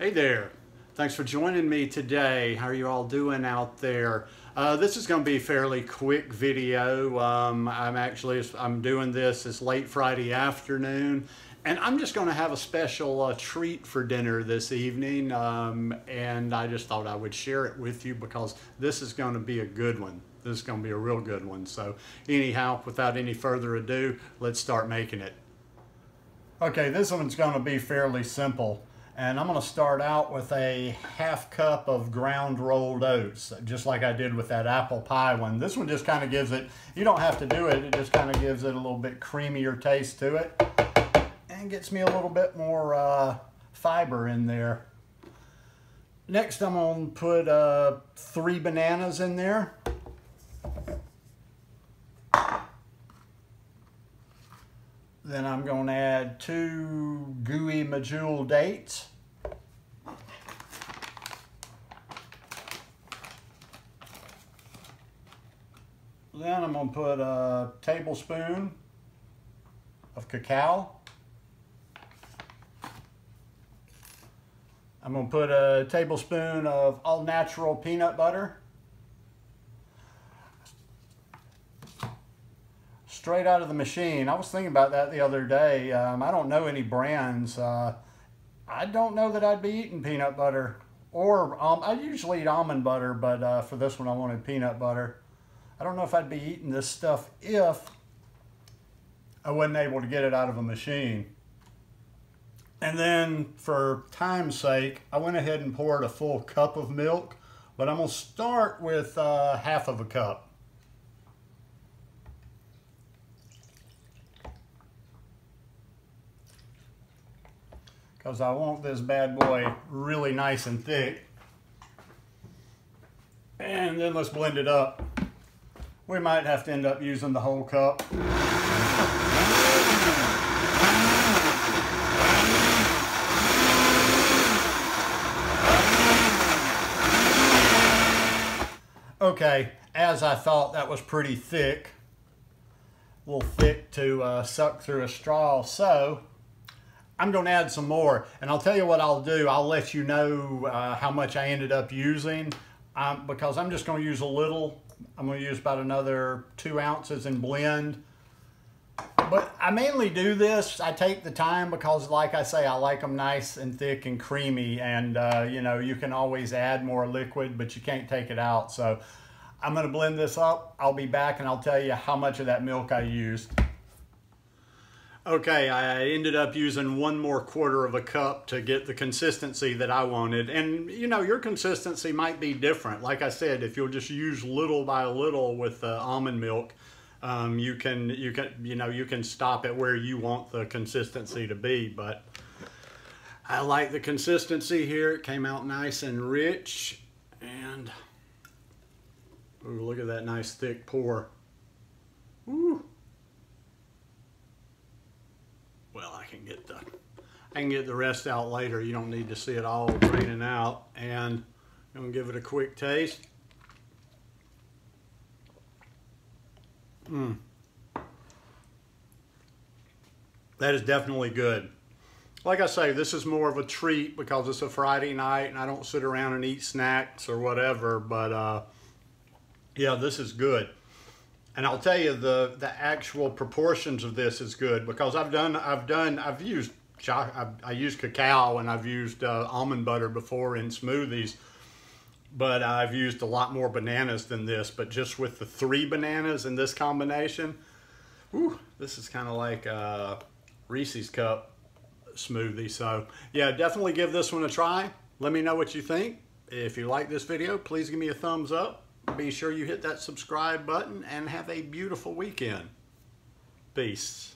Hey there, thanks for joining me today. How are you all doing out there? This is going to be a fairly quick video. I'm doing this, it's late Friday afternoon, and I'm just going to have a special treat for dinner this evening, and I just thought I would share it with you because this is going to be a good one. This is going to be a real good one. So anyhow, without any further ado, let's start making it. Okay, this one's going to be fairly simple. And I'm going to start out with a half cup of ground rolled oats, just like I did with that apple pie one. This one just kind of gives it, you don't have to do it, it just kind of gives it a little bit creamier taste to it and gets me a little bit more fiber in there. Next, I'm going to put 3 bananas in there. Then I'm going to add 2 gooey medjool dates. Then I'm going to put a tablespoon of cacao. I'm going to put a tablespoon of all-natural peanut butter. Straight out of the machine. I was thinking about that the other day. I don't know any brands. I don't know that I'd be eating peanut butter. Or I usually eat almond butter, but for this one I wanted peanut butter. I don't know if I'd be eating this stuff if I wasn't able to get it out of a machine. And then for time's sake, I went ahead and poured a full cup of milk, but I'm going to start with half of a cup. Because I want this bad boy really nice and thick. And then let's blend it up. We might have to end up using the whole cup. Okay, as I thought, that was pretty thick. A little thick to suck through a straw, so I'm going to add some more, and I'll tell you what I'll do. I'll let you know how much I ended up using because I'm just going to use a little. I'm going to use about another 2 ounces and blend. But I mainly do this. I take the time because, like I say, I like them nice and thick and creamy, and you know, you can always add more liquid, but you can't take it out. So I'm going to blend this up. I'll be back, and I'll tell you how much of that milk I used. Okay, I ended up using 1 4/4 cup to get the consistency that I wanted. And, you know, your consistency might be different. Like I said, if you'll just use little by little with almond milk, you can stop at where you want the consistency to be. But I like the consistency here. It came out nice and rich. And, ooh, look at that nice thick pour. Ooh. Well, I can get the rest out later. You don't need to see it all draining out. And I'm gonna give it a quick taste. That is definitely good. Like I say, this is more of a treat because it's a Friday night and I don't sit around and eat snacks or whatever, but yeah, this is good. And I'll tell you, the actual proportions of this is good because I used cacao and I've used almond butter before in smoothies, but I've used a lot more bananas than this. But just with the 3 bananas in this combination, whew, this is kind of like a Reese's Cup smoothie. So yeah, definitely give this one a try. Let me know what you think. If you like this video, please give me a thumbs up. Be sure you hit that subscribe button and have a beautiful weekend. Peace.